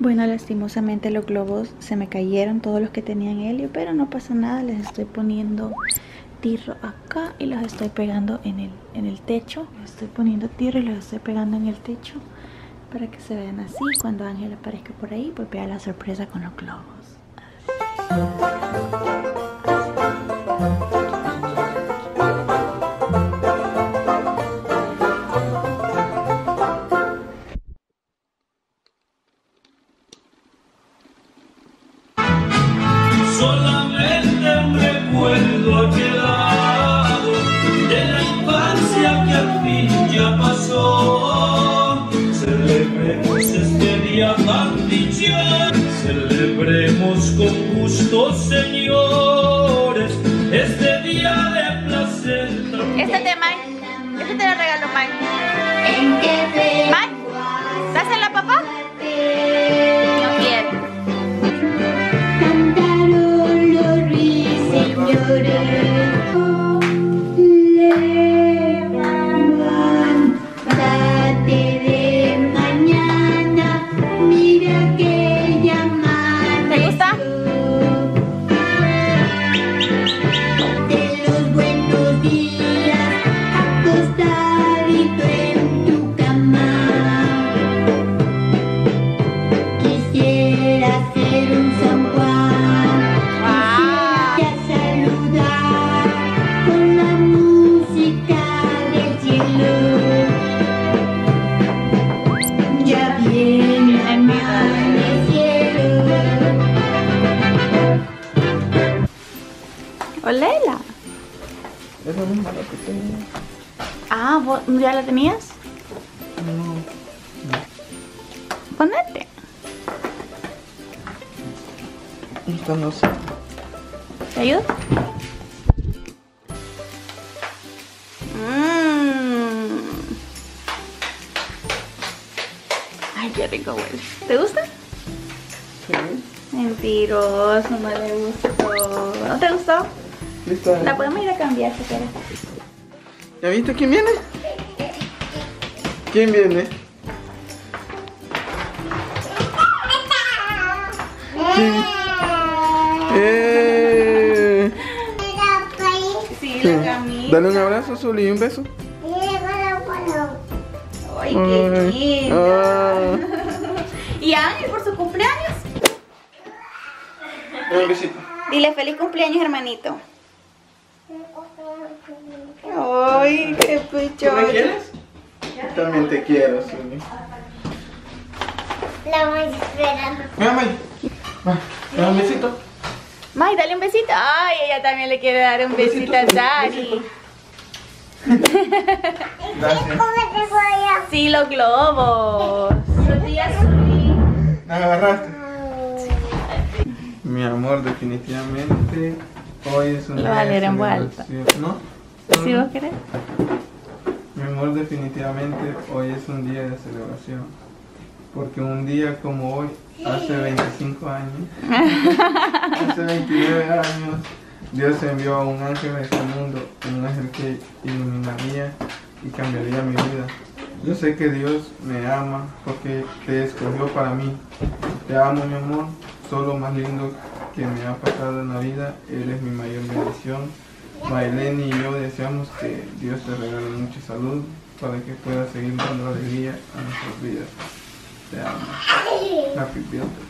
Bueno, lastimosamente los globos se me cayeron, todos los que tenían helio, pero no pasa nada, les estoy poniendo tirro acá y los estoy pegando en el techo. Les estoy poniendo tirro y los estoy pegando en el techo para que se vean así. Cuando Ángel aparezca por ahí, pues vea la sorpresa con los globos. Celebremos con gusto, señores, este día de placer. Este es de May. Este te lo regaló May. May, dásela a papá. No quiere. Leila. Eso es malo que tenía. Ah, ¿vos ya la tenías? No. Ponete. Esto no sé. ¿Te ayudo? Ay, qué rico huele. ¿Te gusta? Sí. Mentiroso, no le gustó. ¿No te gustó? La podemos ir a cambiar si quieres. ¿Ya viste quién viene? ¿Quién viene? ¿Quién? Sí, la camisa. Dale un abrazo, Zuli, y un beso. Ay, qué lindo. Y a Ángel por su cumpleaños. Un besito. Dile feliz cumpleaños, hermanito. Ay, qué pichón. ¿Me quieres? También te quiero, sí. La voy esperando. Mira, May. Dale un besito. May, dale un besito. Ay, ella también le quiere dar un besito a Daddy. Sí, los globos. Los días subí. ¿La agarraste? Sí. Mi amor, definitivamente. Hoy es una. Lo va a leer en voz alta. ¿No? ¿Si ¿Sí vos querés? Mi amor, definitivamente hoy es un día de celebración. Porque un día como hoy, hace 25 años, hace 29 años, Dios envió a un ángel a este mundo, un ángel que iluminaría y cambiaría mi vida. Yo sé que Dios me ama porque te escogió para mí. Te amo, mi amor, solo más lindo que me ha pasado en la vida, eres mi mayor bendición. Maylene y yo deseamos que Dios te regale mucha salud para que puedas seguir dando alegría a nuestras vidas. Te amo. Happy birthday.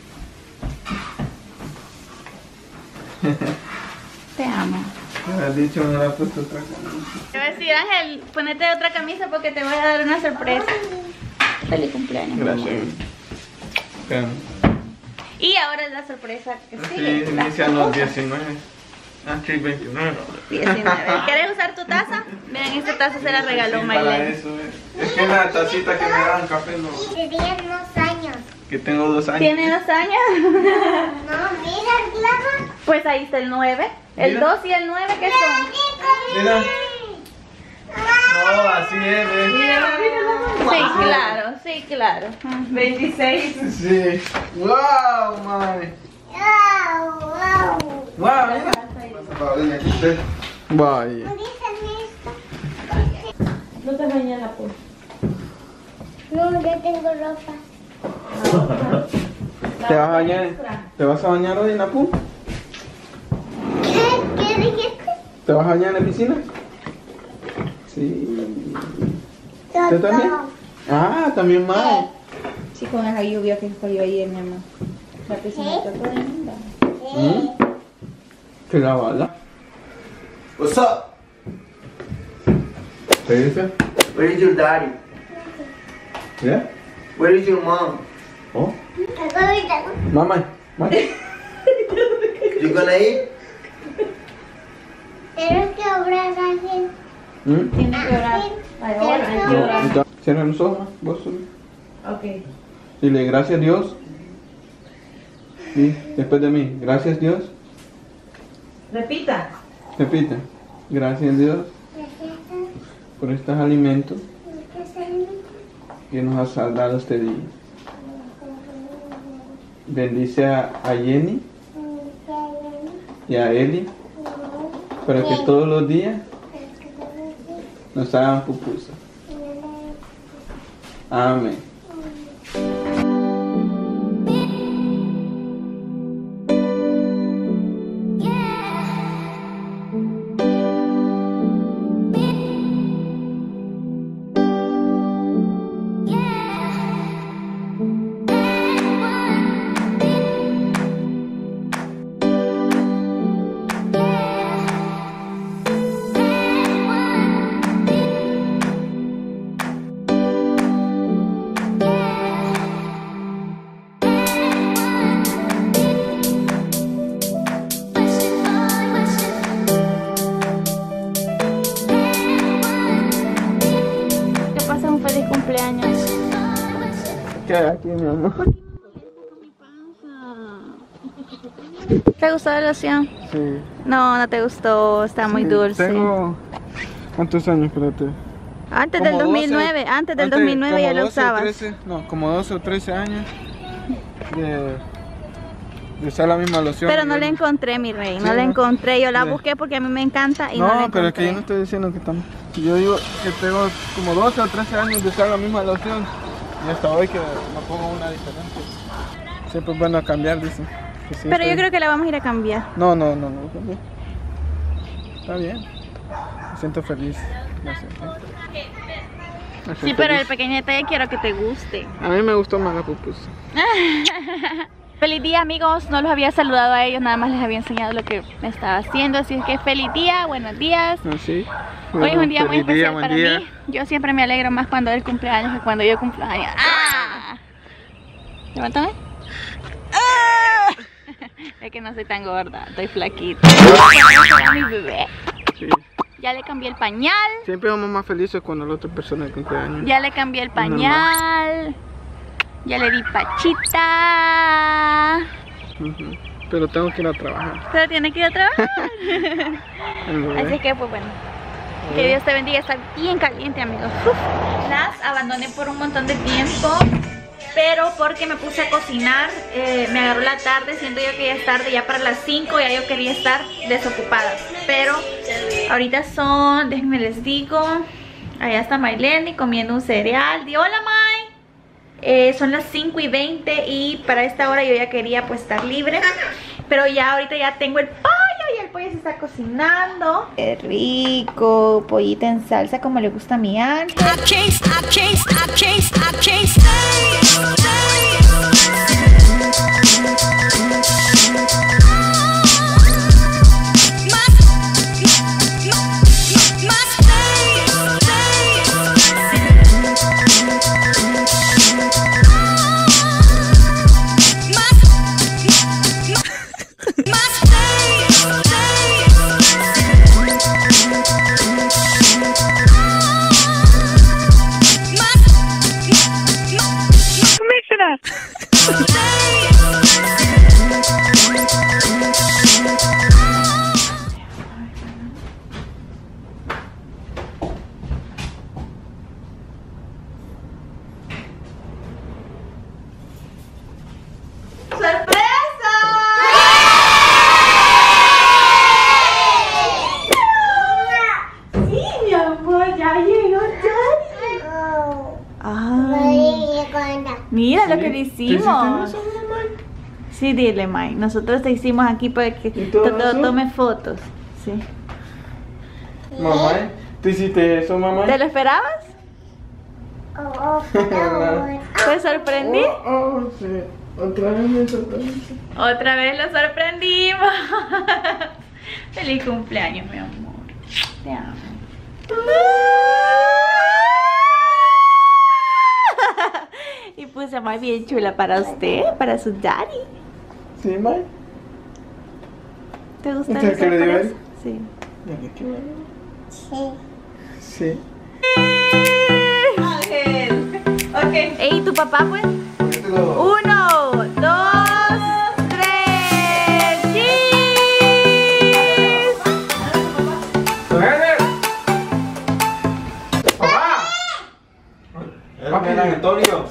Te amo. Me has dicho, no le has puesto otra camisa. Te voy a decir, Ángel, ponete otra camisa porque te voy a dar una sorpresa. Feliz cumpleaños. Gracias. Te amo. Y ahora es la sorpresa que sigue. Sí, inician los 19. Ah, sí, 29. 19. ¿Quieres usar tu taza? Miren, esta taza se la regaló Maylene. Es que la tacita que me dan café no. Tenía 2 años. Que tengo 2 años. ¿Tiene 2 años? No, mira, claro. Pues ahí está el 9. El 2 y el 9, ¿qué son? Mira. No, así es. Sí, claro, sí, claro. 26. Sí. ¡Wow, madre! ¡Wow! ¡Wow! Mira. Bye. No te bañas la pues. No, yo tengo ropa. ¿Te vas a bañar hoy en la pool? ¿Qué dijiste? ¿Te vas a bañar en la piscina? Sí. ¿Tú también? Ah, también más. Sí, con esa lluvia que cayó ayer, mi mamá. La piscina está toda inunda. ¿Qué la bala? What's up? ¿Qué dice? Where is your daddy? Yeah? Where is your mom? Oh? Mama, mama. You gonna eat? Tienes que orar aquí. Tienes que orar. Ahora. Cierra los ojos, vos. Ok. Dile gracias a Dios. Sí, después de mí, gracias Dios. Repita. Gracias Dios por estos alimentos que nos ha saldado este día. Bendice a Jenny y a Eli para que todos los días nos hagan pupusa. Amén. Aquí, mi amor. ¿Te gustó la loción? Sí. No te gustó, está muy dulce. Tengo... ¿Cuántos años, espérate? Antes del 2009, 12, antes del 2009 ya la usabas. 13, no, como 12 o 13 años de usar la misma loción. Pero no la encontré, mi rey, sí, no la encontré. Yo la busqué porque a mí me encanta y no la encontré. No, pero es que yo no estoy diciendo que estamos... Yo digo que tengo como 12 o 13 años de usar la misma loción. Y hasta hoy que no pongo una diferente. Siempre es bueno cambiar, dicen. Pero yo creo que la vamos a ir a cambiar. No cambié. Está bien. Me siento feliz. Sí, pero el pequeño detalle quiero que te guste. A mí me gustó más la pupusa. Feliz día, amigos. No los había saludado a ellos, nada más les había enseñado lo que me estaba haciendo. Así es que feliz día, buenos días. Así. Hoy es un día muy especial para mí. Yo siempre me alegro más cuando es el cumpleaños que cuando yo cumplo años. ¡Ah! ¿Levántame? ¡Ah! Es que no soy tan gorda, estoy flaquita. Mi bebé. Sí. Ya le cambié el pañal. Siempre vamos más felices cuando la otra persona es cumpleaños. Ya le cambié el pañal. Ya le di pachita. Pero tengo que ir a trabajar. Pero tiene que ir a trabajar. Así que pues bueno. Que Dios te bendiga, está bien caliente, amigos. Las abandoné por un montón de tiempo, pero porque me puse a cocinar, me agarró la tarde, siento yo que ya es tarde, ya para las 5, ya yo quería estar desocupada. Pero ahorita son, déjenme les digo, allá está Maylene comiendo un cereal. Di hola, May. Son las 5:20 y para esta hora yo ya quería pues estar libre. Pero ya ahorita ya tengo el pollo y el pollo se está cocinando. ¡Qué rico! Pollito en salsa como le gusta a mi ángel. Mira lo que le hicimos. Sí, dile, May. Nosotros te hicimos aquí para que tome fotos. Sí. Mamá, ¿tú hiciste eso, mamá? ¿Te lo esperabas? ¿Te sorprendí? Sí. Otra vez me sorprendí. Otra vez lo sorprendimos. Feliz cumpleaños, mi amor. Te amo. Y puse a May bien chula para usted, para su daddy. ¿Sí, May? ¿Te gusta el sorpresa? Sí. Sí. Sí. Ángel. Ok. ¿Y tu papá, pues? Uno, dos, tres. ¡Cheese! ¡Papá! ¡Papá en el auditorio!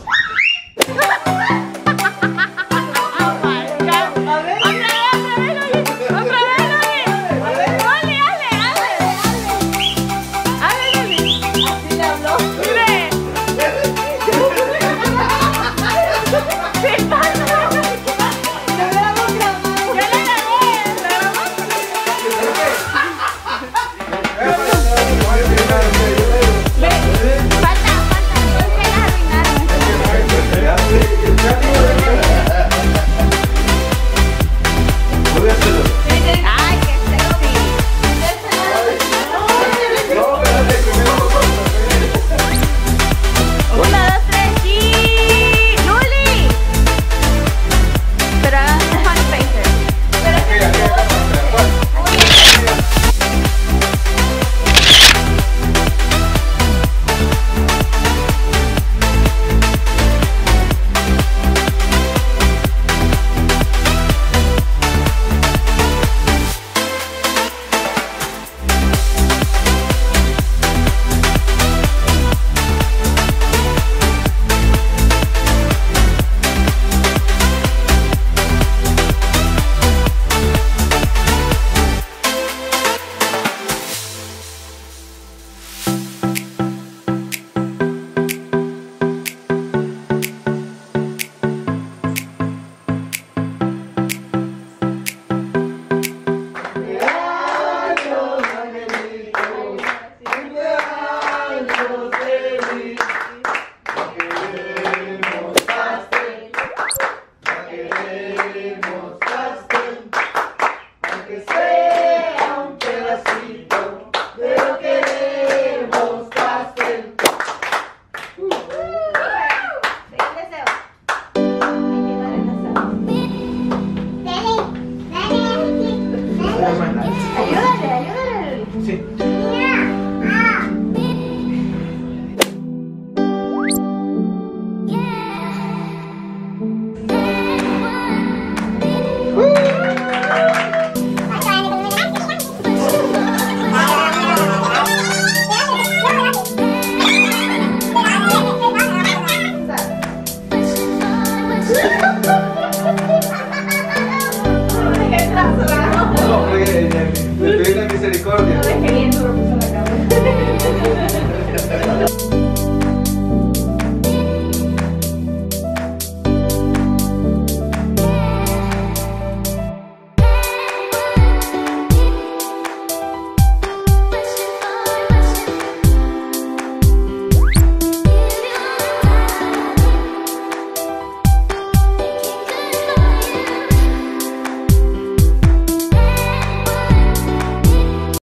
Yeah.